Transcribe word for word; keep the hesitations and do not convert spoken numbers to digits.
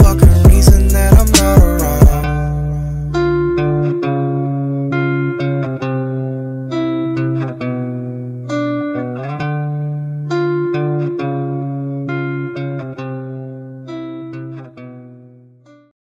Fucker.